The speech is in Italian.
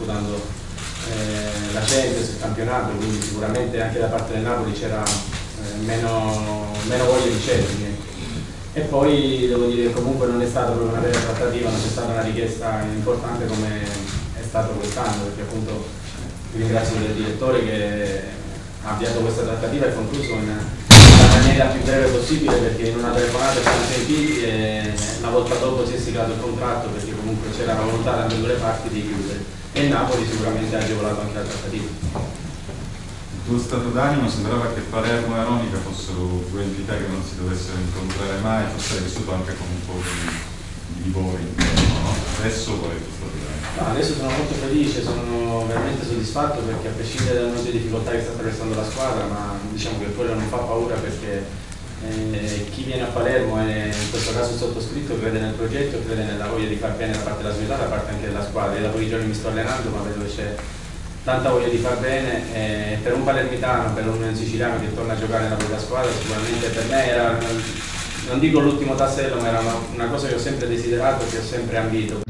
disputando la Champions, il campionato, quindi sicuramente anche da parte del Napoli c'era meno voglia di cedere. E poi devo dire che comunque non è stata proprio una vera trattativa, non c'è stata una richiesta importante come è stato quest'anno, perché appunto ringrazio il direttore che ha avviato questa trattativa e concluso nella maniera più breve possibile, perché in una telefonata siamo sentiti e una volta dopo si è siglato il contratto, perché comunque c'era la volontà da ambedue le parti di chiudere, e Napoli sicuramente ha agevolato anche la trattativa. Lo stato d'animo sembrava che Palermo e Aronica fossero due entità che non si dovessero incontrare mai, forse è vissuto anche con un po' di livore interno, no? Adesso qual è il tuo stato d'animo? No, adesso sono molto felice, sono veramente soddisfatto, perché a prescindere dalle molte difficoltà che sta attraversando la squadra, ma diciamo che quello non fa paura, perché chi viene a Palermo, e in questo caso il sottoscritto, crede nel progetto, crede nella voglia di far bene da parte della società, da parte anche della squadra. Io da pochi giorni mi sto allenando, ma vedo che c'è tanta voglia di far bene, e per un palermitano, per un siciliano che torna a giocare nella propria squadra, sicuramente per me era, non dico l'ultimo tassello, ma era una cosa che ho sempre desiderato e che ho sempre ambito.